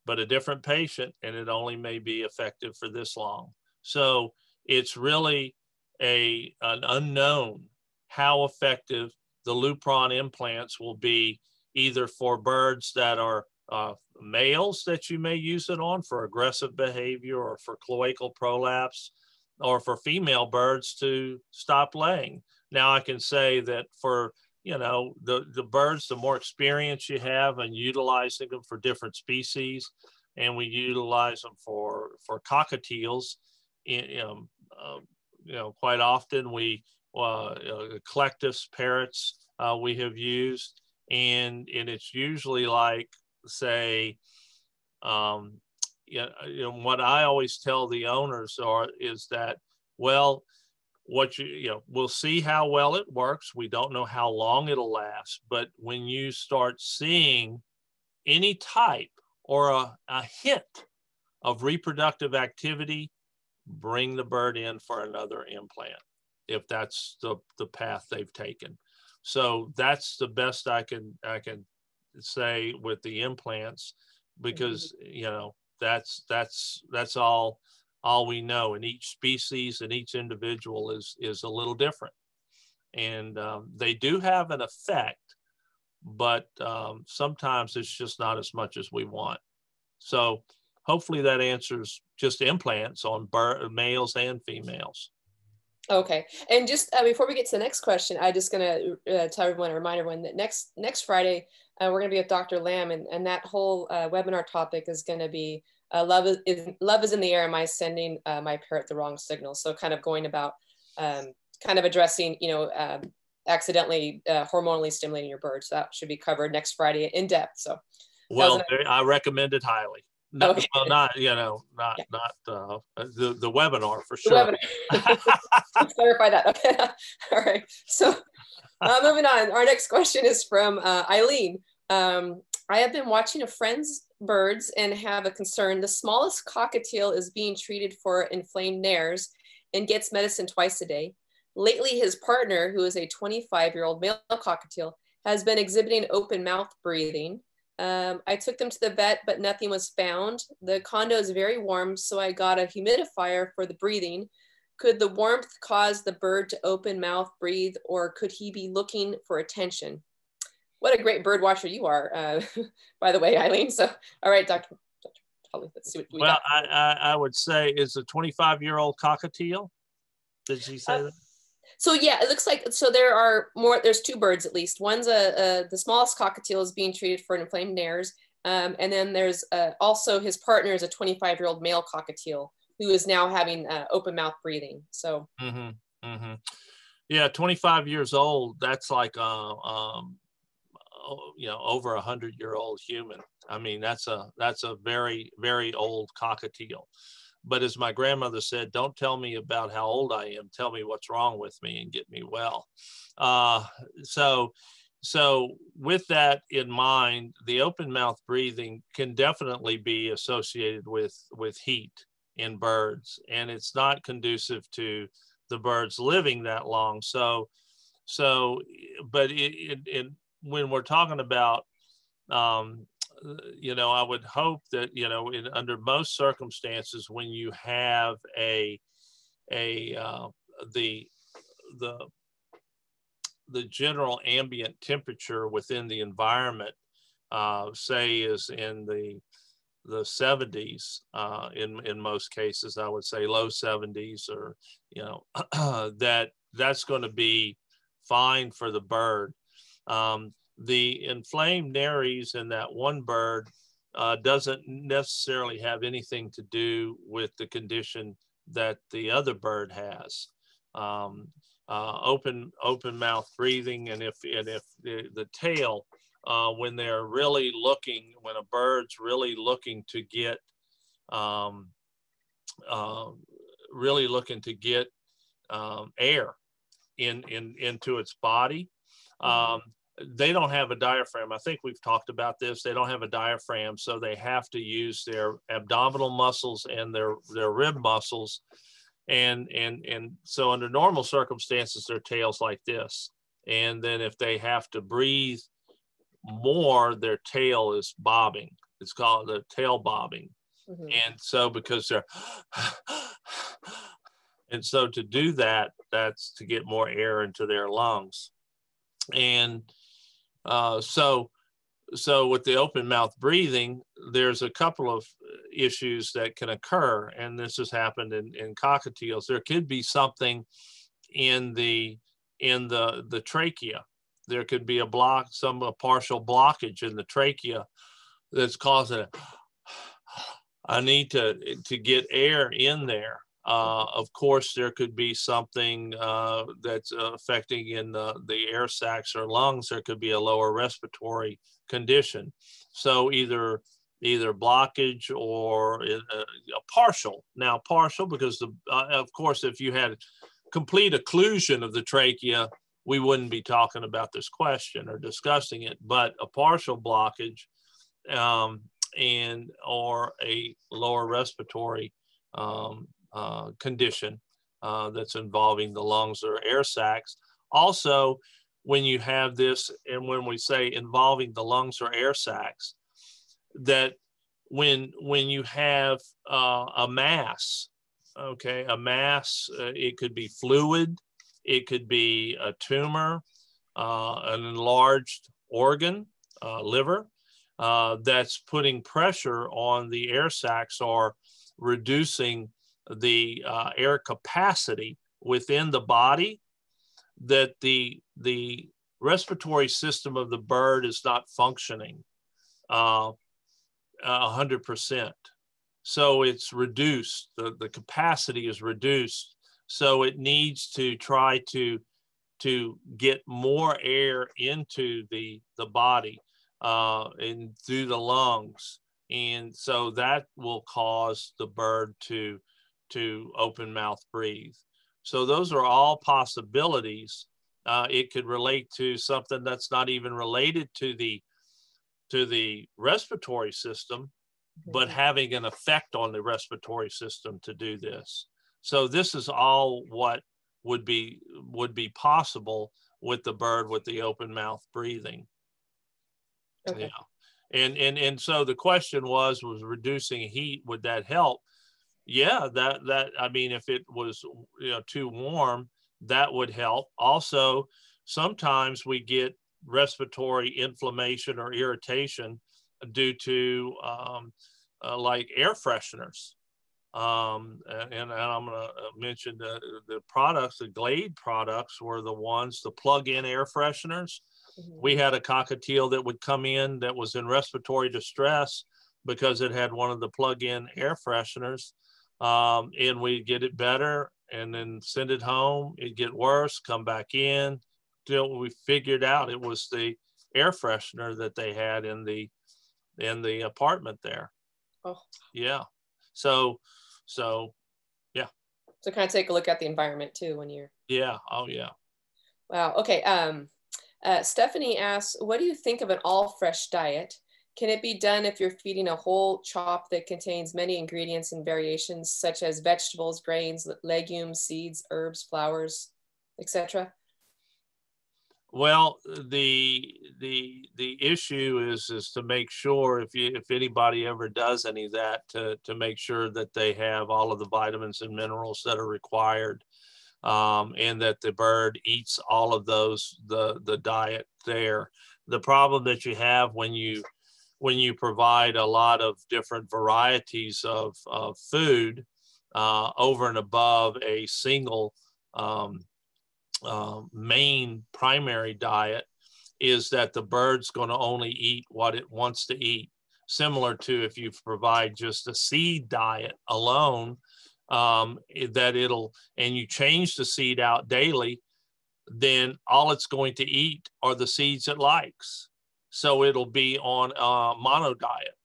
but a different patient, and it only may be effective for this long. So it's really a, an unknown how effective the Lupron implants will be, either for birds that are uh, males that you may use it on for aggressive behavior or for cloacal prolapse, or for female birds to stop laying. Now I can say that for you know, the, the birds, the more experience you have in utilizing them for different species, and we utilize them for, for cockatiels, in, um, uh, you know, quite often we, uh, uh, collectives, parrots, uh, we have used, and, and it's usually like, say, um, you know, what I always tell the owners are, is that, well, What you, you know, we'll see how well it works. We don't know how long it'll last, but when you start seeing any type or a, a hint of reproductive activity, bring the bird in for another implant, if that's the, the path they've taken. So that's the best I can, I can say with the implants, because, you know, that's, that's, that's all. all we know, and each species and each individual is, is a little different. And um, they do have an effect, but um, sometimes it's just not as much as we want. So hopefully that answers just implants on bird, males and females. Okay. And just uh, before we get to the next question, I just going to uh, tell everyone, remind everyone that next, next Friday, Uh, we're going to be with Doctor Lamb, and, and that whole uh, webinar topic is going to be uh, love, is, is, love is in the air. Am I sending uh, my parrot the wrong signal? So kind of going about um, kind of addressing, you know, uh, accidentally uh, hormonally stimulating your bird. So that should be covered next Friday in depth. So, well, I recommend it highly. No, okay. Well, not, you know, not, yeah. not uh, the, the webinar for sure. The webinar. Clarify that. Okay. All right. So uh, moving on, our next question is from uh, Eileen. Um, I have been watching a friend's birds and have a concern. The smallest cockatiel is being treated for inflamed nares and gets medicine twice a day. Lately, his partner, who is a twenty-five-year-old male cockatiel, has been exhibiting open mouth breathing. Um, I took them to the vet, but nothing was found. The condo is very warm, so I got a humidifier for the breathing. Could the warmth cause the bird to open mouth breathe, or could he be looking for attention? What a great bird watcher you are, uh, by the way, Eileen. So, all right, Doctor Tully, let's see what we well, got. Well, I, I would say, is a twenty-five-year-old cockatiel? Did she say uh, that? So yeah, it looks like, so there are more, there's two birds at least. One's a, a the smallest cockatiel is being treated for an inflamed nares. Um, and then there's uh, also his partner is a twenty-five-year-old male cockatiel who is now having uh, open mouth breathing. So. Mm-hmm, mm-hmm. Yeah, twenty-five years old, that's like, uh, um, you know, over a hundred-year-old human. I mean, that's a, that's a very, very old cockatiel. But as my grandmother said, don't tell me about how old I am. Tell me what's wrong with me and get me well. Uh, so, so with that in mind, the open mouth breathing can definitely be associated with, with heat in birds, and it's not conducive to the birds living that long. So, so, but it, it, it, when we're talking about, um, you know, I would hope that, you know, in, under most circumstances, when you have a, a, uh, the, the, the general ambient temperature within the environment, uh, say is in the, the seventies, uh, in, in most cases, I would say low seventies, or, you know, that that's going to be fine for the bird. Um, The inflamed nares in that one bird uh, doesn't necessarily have anything to do with the condition that the other bird has. Um, uh, open open mouth breathing, and if and if the, the tail, uh, when they're really looking, when a bird's really looking to get, um, uh, really looking to get um, air in in into its body. Mm-hmm. um, They don't have a diaphragm. I think we've talked about this. They don't have a diaphragm, so they have to use their abdominal muscles and their, their rib muscles. And, and, and so under normal circumstances, their tail's like this. And then if they have to breathe more, their tail is bobbing. It's called the tail bobbing. Mm-hmm. And so because they're, and so to do that, that's to get more air into their lungs. And Uh, so, so with the open mouth breathing, there's a couple of issues that can occur. And this has happened in, in cockatiels. There could be something in the, in the, the trachea. There could be a block, some a partial blockage in the trachea that's causing it. I need to, to get air in there. Uh, of course, there could be something uh, that's uh, affecting in the, the air sacs or lungs. There could be a lower respiratory condition. So either either blockage or a, a partial. Now, partial because, the, uh, of course, if you had complete occlusion of the trachea, we wouldn't be talking about this question or discussing it. But a partial blockage um, and or a lower respiratory um Uh, condition uh, that's involving the lungs or air sacs. Also, when you have this, and when we say involving the lungs or air sacs, that when when you have uh, a mass, okay, a mass, uh, it could be fluid, it could be a tumor, uh, an enlarged organ, uh, liver, uh, that's putting pressure on the air sacs or reducing the uh, air capacity within the body, that the the respiratory system of the bird is not functioning uh, one hundred percent. So it's reduced, the, the capacity is reduced. So it needs to try to, to get more air into the, the body uh, and through the lungs. And so that will cause the bird to, to open mouth breathe. So those are all possibilities. Uh, it could relate to something that's not even related to the, to the respiratory system, but having an effect on the respiratory system to do this. So this is all what would be, would be possible with the bird with the open mouth breathing. Okay. Yeah. And, and, and so the question was, was reducing heat, would that help? Yeah, that, that, I mean, if it was, you know, too warm, that would help. Also, sometimes we get respiratory inflammation or irritation due to um, uh, like air fresheners. Um, and, and I'm going to mention the, the products, the Glade products were the ones, the plug-in air fresheners. Mm-hmm. We had a cockatiel that would come in that was in respiratory distress because it had one of the plug-in air fresheners, um, and we'd get it better and then send it home, it'd get worse, come back in, till we figured out it was the air freshener that they had in the in the apartment there. Oh. Yeah. So, so, yeah. So kind of take a look at the environment too when you're. Yeah. Oh, yeah. Wow. Okay. Um, uh, Stephanie asks, what do you think of an all-fresh diet? Can it be done if you're feeding a whole chop that contains many ingredients and variations such as vegetables, grains, legumes, seeds, herbs, flowers, et cetera? Well, the the the issue is is to make sure if you if anybody ever does any of that to to make sure that they have all of the vitamins and minerals that are required, um, and that the bird eats all of those the the diet there. The problem that you have when you when you provide a lot of different varieties of, of food uh, over and above a single um, uh, main primary diet is that the bird's going to only eat what it wants to eat. Similar to if you provide just a seed diet alone, um, that it'll, and you change the seed out daily, then all it's going to eat are the seeds it likes. So it'll be on a mono diet,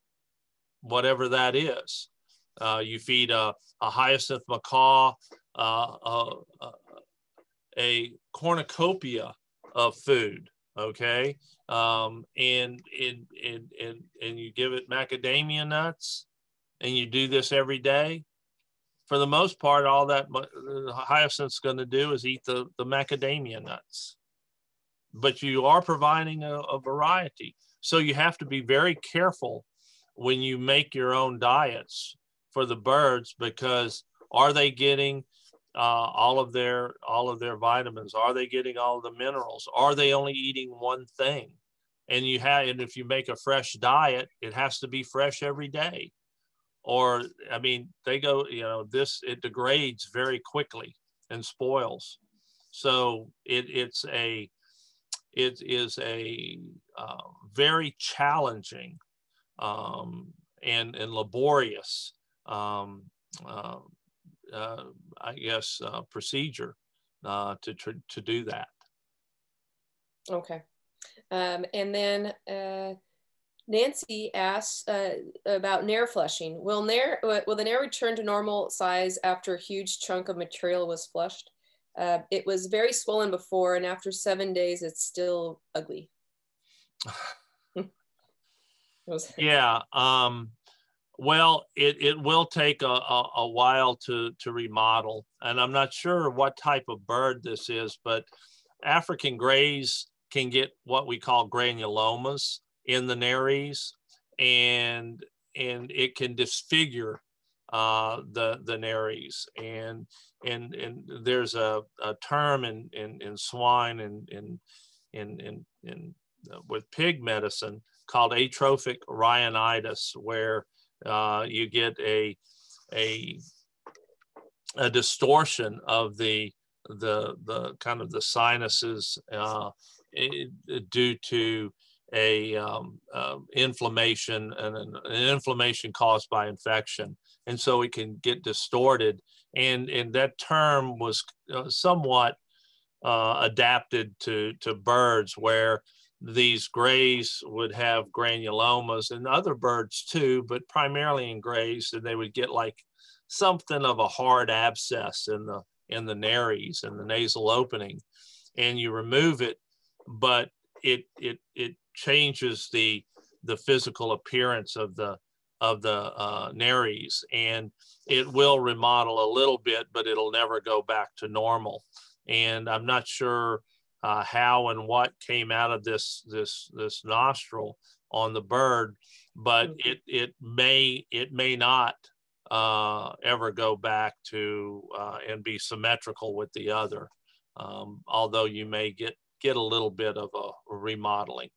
whatever that is. Uh, you feed a, a hyacinth macaw, uh, a, a cornucopia of food, okay? Um, and, and, and, and, and you give it macadamia nuts, and you do this every day. For the most part, all that hyacinth's gonna do is eat the, the macadamia nuts. But you are providing a, a variety. So you have to be very careful when you make your own diets for the birds, because are they getting uh, all of their, all of their vitamins? Are they getting all of the minerals? Are they only eating one thing? And you have, and if you make a fresh diet, it has to be fresh every day. Or, I mean, they go, you know, this, it degrades very quickly and spoils. So it, it's a, It is a uh, very challenging um, and, and laborious, um, uh, uh, I guess, uh, procedure uh, to, tr to do that. Okay. Um, and then uh, Nancy asks uh, about nair flushing. Will, nair, will the nair return to normal size after a huge chunk of material was flushed? Uh, it was very swollen before, and after seven days, it's still ugly. Yeah. Um, well, it, it will take a, a, a while to, to remodel. And I'm not sure what type of bird this is, but African grays can get what we call granulomas in the nares, and, and it can disfigure uh, the, the nares. And And, and there's a, a term in, in, in swine and in, in, in, in, uh, with pig medicine called atrophic rhinitis, where uh, you get a, a, a distortion of the, the, the kind of the sinuses uh, due to a um, uh, inflammation and an, an inflammation caused by infection. And so it can get distorted. And, and that term was uh, somewhat uh, adapted to, to birds, where these grays would have granulomas, and other birds too, but primarily in grays, and they would get like something of a hard abscess in the, in the nares and the nasal opening, and you remove it, but it, it, it changes the, the physical appearance of the, of the uh, nares, and it will remodel a little bit, but it'll never go back to normal. And I'm not sure Uh, how and what came out of this this this nostril on the bird, but it it may it may not uh, ever go back to uh, and be symmetrical with the other. Um, although you may get get a little bit of a remodeling.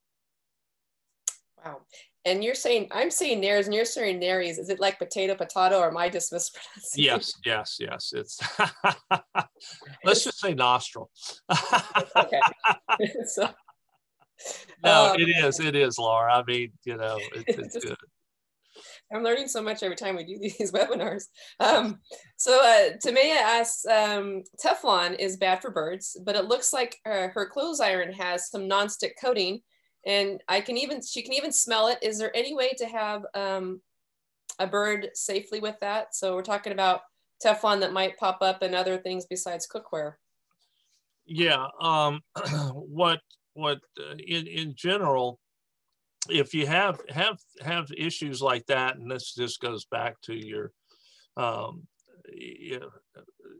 Wow, and you're saying I'm saying nares, and you're saying nares. Is it like potato potato, or am I just mispronouncing? Yes, yes, yes. It's let's just say nostril. Okay. So, no, um, it is. It is, Laura. I mean, you know, it, it's just, good. I'm learning so much every time we do these webinars. Um, so uh, Tamea asks, um, Teflon is bad for birds, but it looks like uh, her clothes iron has some nonstick coating, and I can even she can even smell it. Is there any way to have um, a bird safely with that? So we're talking about Teflon that might pop up and other things besides cookware. Yeah, um, what what uh, in in general, if you have have have issues like that, and this this goes back to your um, you know,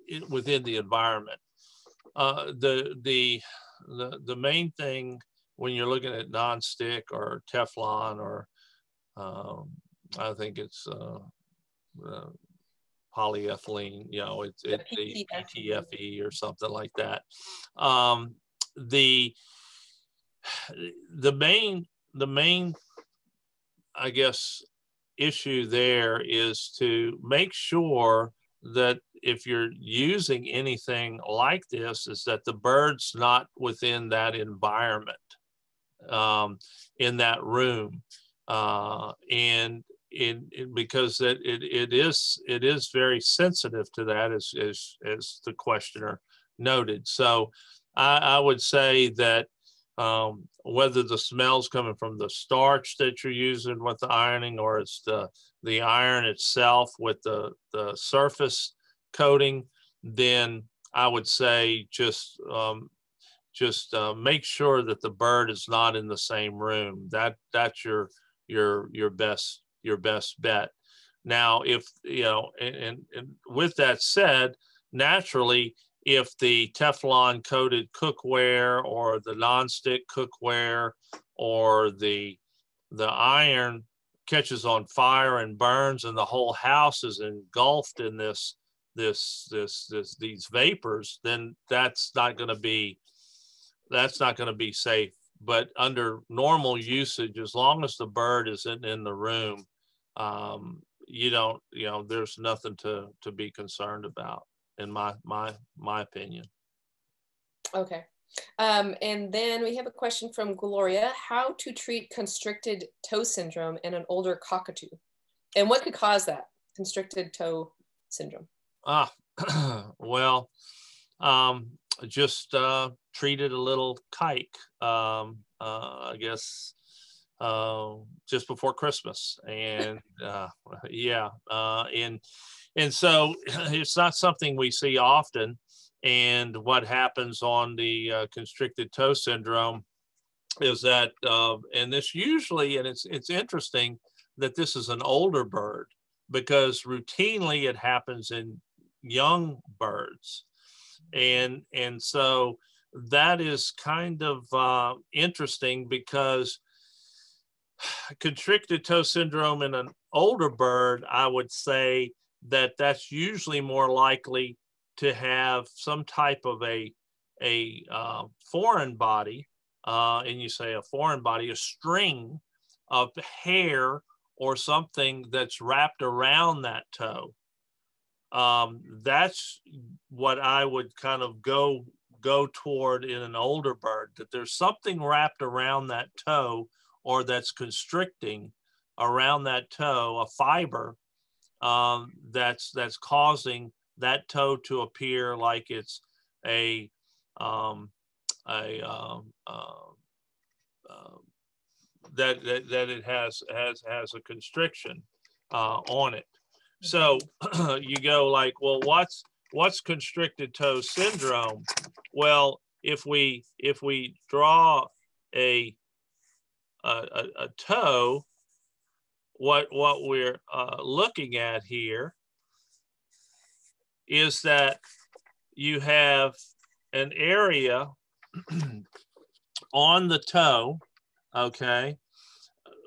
it, within the environment, uh, the the the the main thing when you're looking at nonstick or Teflon, or um, I think it's uh, uh, polyethylene, you know, it's it, the P T F E or something like that. Um, the the main the main I guess issue there is to make sure that if you're using anything like this, is that the bird's not within that environment, um, in that room, uh, and in, in because it, it it is it is very sensitive to that, as as as the questioner noted. So I, I would say that um, whether the smell's coming from the starch that you're using with the ironing, or it's the the iron itself with the the surface coating, then I would say just um, just uh, make sure that the bird is not in the same room. That that's your your your best your best bet. Now, if you know, and, and, and with that said, naturally, if the Teflon coated cookware or the nonstick cookware or the the iron catches on fire and burns, and the whole house is engulfed in this this this this these vapors, then that's not going to be that's not going to be safe. But under normal usage, as long as the bird isn't in the room, um, you don't, you know, there's nothing to, to be concerned about, in my, my, my opinion. Okay. Um, and then we have a question from Gloria: how to treat constricted toe syndrome in an older cockatoo, and what could cause that constricted toe syndrome? Ah, well, um, just, uh, treated a little kike, um, uh, I guess, uh, just before Christmas. And uh, yeah, uh, and, and so it's not something we see often. And what happens on the uh, constricted toe syndrome is that, uh, and this usually, and it's, it's interesting that this is an older bird, because routinely it happens in young birds. And, and so that is kind of uh, interesting, because constricted toe syndrome in an older bird, I would say that that's usually more likely to have some type of a, a uh, foreign body, uh, and you say a foreign body, a string of hair or something that's wrapped around that toe. Um, that's what I would kind of go go toward in an older bird, that there's something wrapped around that toe or that's constricting around that toe, a fiber um, that's that's causing that toe to appear like it's a um, a um, uh, uh, that, that that it has has has a constriction uh, on it. So you go like, well, what's what's constricted toe syndrome? Well, if we if we draw a a, a, a toe, what what we're uh, looking at here is that you have an area on the toe, okay,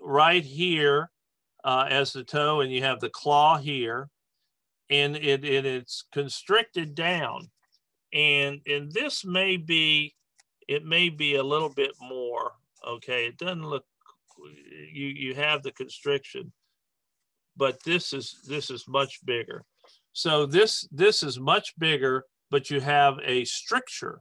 right here uh, as the toe, and you have the claw here, and it, it it's constricted down, and and this may be it may be a little bit more, okay. It doesn't look, you you have the constriction, but this is this is much bigger. So this this is much bigger, but you have a stricture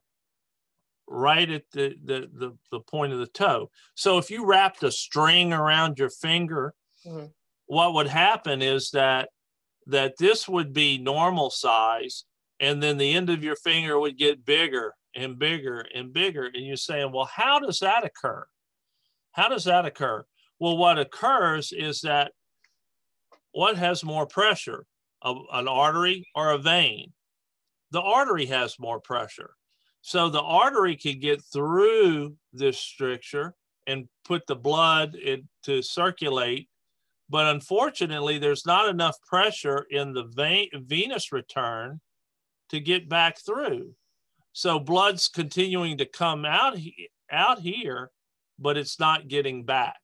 right at the, the, the, the point of the toe. So if you wrapped a string around your finger, mm-hmm. what would happen is that, that this would be normal size, and then the end of your finger would get bigger and bigger and bigger. And you're saying, well, how does that occur? How does that occur? Well, what occurs is that what has more pressure, a, an artery or a vein? The artery has more pressure. So the artery can get through this stricture and put the blood in to circulate. But unfortunately, there's not enough pressure in the vein, venous return to get back through. So blood's continuing to come out, he, out here, but it's not getting back,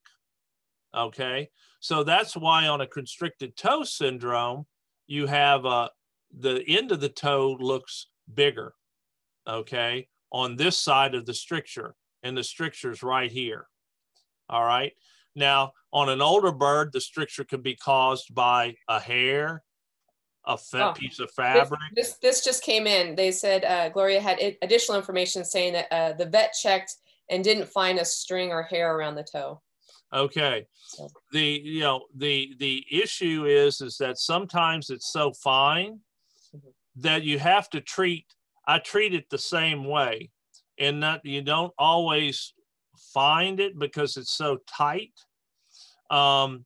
okay? So that's why on a constricted toe syndrome, you have a, the end of the toe looks bigger, okay, on this side of the stricture, and the stricture's right here, all right? Now, on an older bird, the stricture can be caused by a hair, a oh, piece of fabric. This, this, this just came in. They said uh, Gloria had additional information saying that uh, the vet checked and didn't find a string or hair around the toe. Okay. The, you know, the, the issue is, is that sometimes it's so fine mm-hmm. that you have to treat, I treat it the same way, and not, you don't always find it because it's so tight. Um,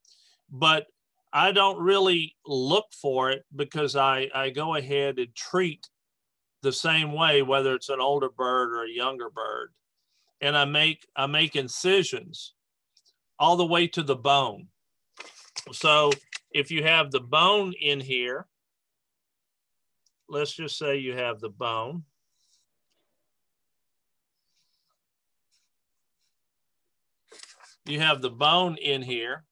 but I don't really look for it because I, I go ahead and treat the same way, whether it's an older bird or a younger bird. And I make I make incisions all the way to the bone. So if you have the bone in here, let's just say you have the bone. You have the bone in here.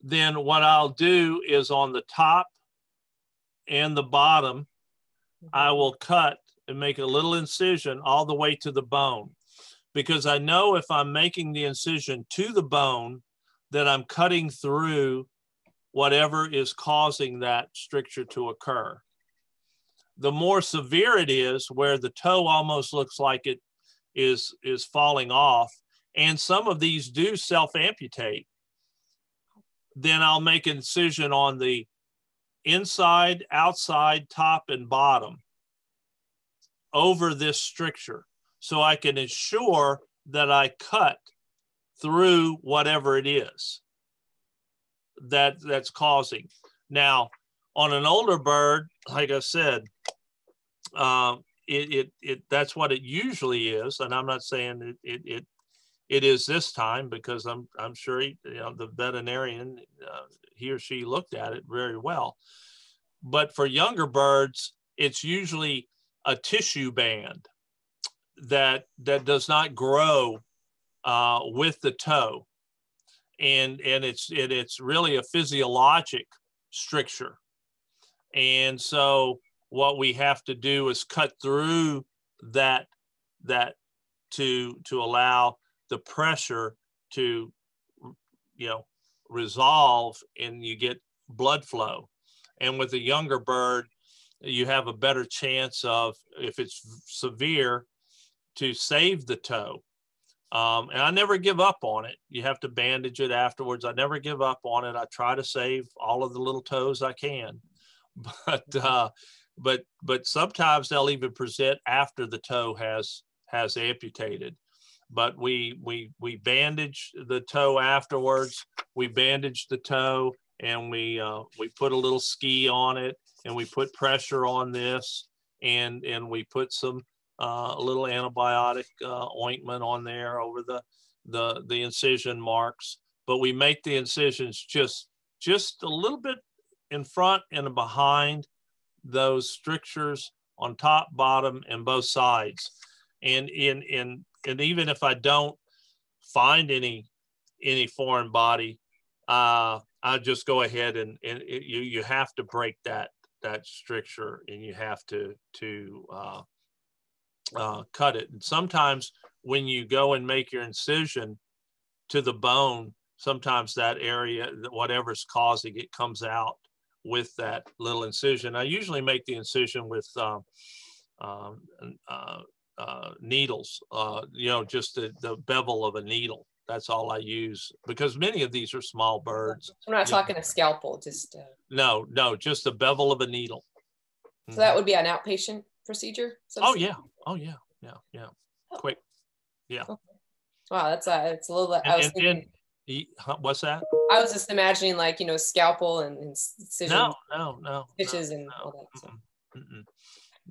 Then what I'll do is on the top and the bottom, I will cut and make a little incision all the way to the bone, because I know if I'm making the incision to the bone, that I'm cutting through whatever is causing that stricture to occur. The more severe it is, where the toe almost looks like it is, is falling off, and some of these do self-amputate, then I'll make an incision on the inside, outside, top, and bottom over this stricture, so I can ensure that I cut through whatever it is that that's causing. Now, on an older bird, like I said, um, it, it it that's what it usually is, and I'm not saying it it it, it is this time, because I'm I'm sure he, you know, the veterinarian uh, he or she looked at it very well. But for younger birds, it's usually a tissue band that that does not grow uh, with the toe, and and it's it, it's really a physiologic stricture, and so what we have to do is cut through that that to to allow the pressure to, you know, resolve, and you get blood flow. And with a younger bird, you have a better chance of, if it's severe, to save the toe. Um, and I never give up on it. You have to bandage it afterwards. I never give up on it. I try to save all of the little toes I can, but, uh, but, but sometimes they'll even present after the toe has, has amputated, but we, we, we bandage the toe afterwards. We bandage the toe and we, uh, we put a little ski on it and we put pressure on this and, and we put some, Uh, a little antibiotic uh, ointment on there over the, the the incision marks, but we make the incisions just just a little bit in front and behind those strictures on top, bottom, and both sides. And in in and even if I don't find any any foreign body, uh, I just go ahead and, and it, you you have to break that that stricture and you have to to uh, Uh, cut it. And sometimes when you go and make your incision to the bone, sometimes that area, whatever's causing it, comes out with that little incision. I usually make the incision with uh, uh, uh, uh, needles, uh, you know, just the, the bevel of a needle. That's all I use, because many of these are small birds. I'm not talking a scalpel, just. Uh... No, no, just the bevel of a needle. So that would be an outpatient procedure? So oh, yeah. Oh, yeah. Yeah. Yeah. Oh. Quick. Yeah. Okay. Wow. That's a, it's a little, and, I was and, thinking, and, huh, what's that? I was just imagining like, you know, scalpel and, and incision. No, no, no. Stitches no, and no, all that. So. Mm-mm,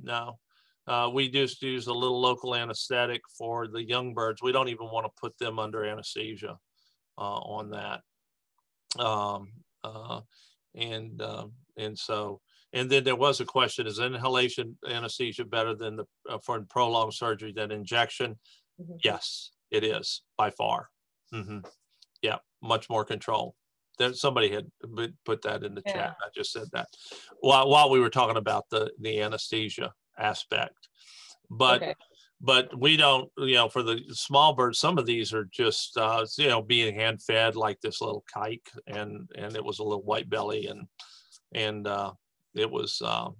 no. Uh, we just use a little local anesthetic for the young birds. We don't even want to put them under anesthesia uh, on that. Um, uh, and, uh, and so, And then there was a question, is inhalation anesthesia better than the uh, for prolonged surgery than injection? Mm-hmm. Yes, it is by far. Mm-hmm. Yeah, much more control. There, somebody had put that in the yeah. chat. I just said that while, while we were talking about the, the anesthesia aspect. But okay. but we don't, you know, for the small birds, some of these are just, uh, you know, being hand fed like this little kike, and, and it was a little white belly and, and, uh, it was, um,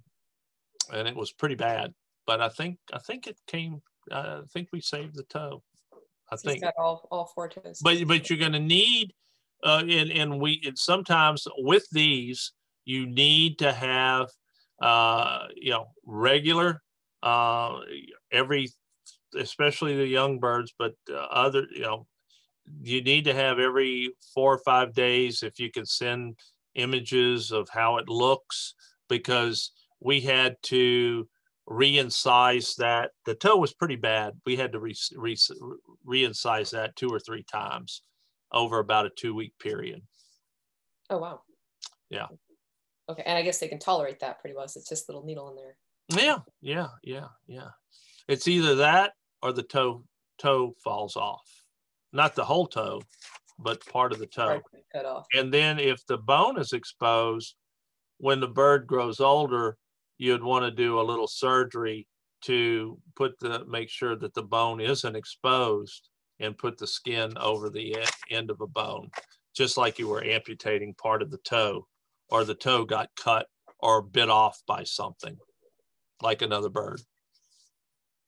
and it was pretty bad, but I think, I think it came, uh, I think we saved the toe. I He's think got all, all four toes. But, but you're going to need, uh, and, and we, and sometimes with these, you need to have, uh, you know, regular, uh, every, especially the young birds, but uh, other, you know, you need to have every four or five days, if you can send images of how it looks, because we had to re-incise that. The toe was pretty bad. We had to re, re, re-incise that two or three times over about a two-week period. Oh, wow. Yeah. Okay, and I guess they can tolerate that pretty well. So it's just a little needle in there. Yeah, yeah, yeah, yeah. It's either that or the toe toe falls off. Not the whole toe, but part of the toe. Cut off. And then if the bone is exposed, when the bird grows older, you'd want to do a little surgery to put the, make sure that the bone isn't exposed, and put the skin over the end of a bone, just like you were amputating part of the toe, or the toe got cut or bit off by something, like another bird.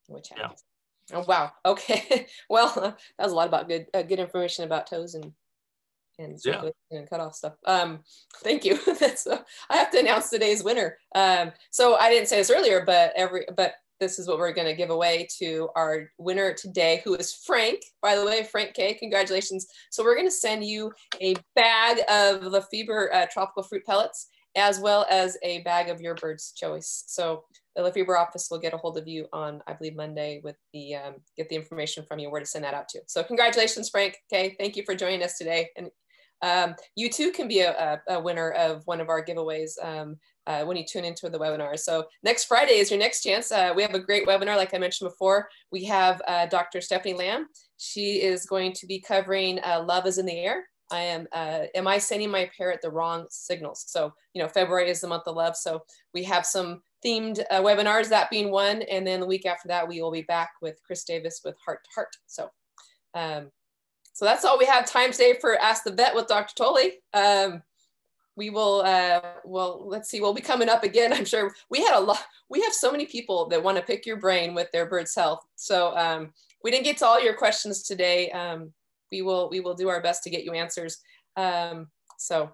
Which happens. Yeah. Oh, wow. Okay. Well, that was a lot about good, uh, good information about toes and and yeah. cut off stuff. Um, thank you. That's, uh, I have to announce today's winner. Um, so I didn't say this earlier, but every but this is what we're going to give away to our winner today, who is Frank. By the way, Frank K, congratulations. So we're going to send you a bag of Lafeber uh, tropical fruit pellets, as well as a bag of your bird's choice. So the Lafeber office will get a hold of you on, I believe, Monday with the, um, get the information from you where to send that out to. So congratulations, Frank K. Thank you for joining us today. And Um, you too can be a, a winner of one of our giveaways um, uh, when you tune into the webinar. So next Friday is your next chance. Uh, we have a great webinar, like I mentioned before. We have uh, Doctor Stephanie Lamb. She is going to be covering uh, Love is in the Air. I am, uh, am I sending my parrot the wrong signals? So, you know, February is the month of love. So we have some themed uh, webinars, that being one. And then the week after that, we will be back with Chris Davis with Heart to Heart. So, um, So that's all we have time today for Ask the Vet with Doctor Tully. Um, we will, uh, well, let's see, we'll be coming up again, I'm sure. We had a lot, we have so many people that want to pick your brain with their bird's health. So um, we didn't get to all your questions today. Um, we will, we will do our best to get you answers. Um, so.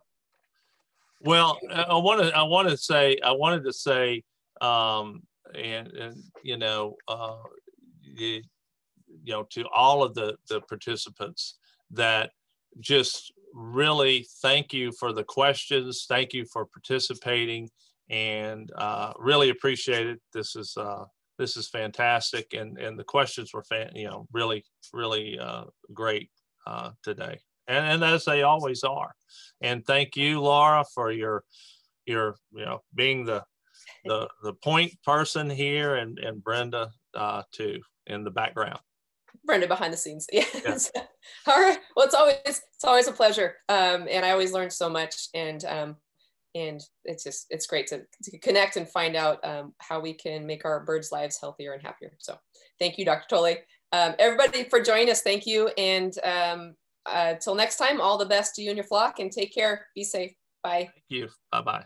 Well, I want to, I want to say, I wanted to say, um, and, and, you know, uh, you, you know, to all of the, the participants that just really thank you for the questions. Thank you for participating, and uh, really appreciate it. This is uh, this is fantastic, and and the questions were fan, you know, really really uh, great uh, today, and and as they always are. And thank you, Laura, for your your you know being the the the point person here, and and Brenda uh, too in the background. Brenda behind the scenes. Yeah. Yeah. All right. Well, it's always, it's always a pleasure. Um, and I always learn so much, and, um, and it's just, it's great to, to connect and find out um, how we can make our birds' lives healthier and happier. So thank you, Doctor Tully. Um, everybody for joining us. Thank you. And um, uh, till next time, all the best to you and your flock, and take care. Be safe. Bye. Thank you. Bye-bye.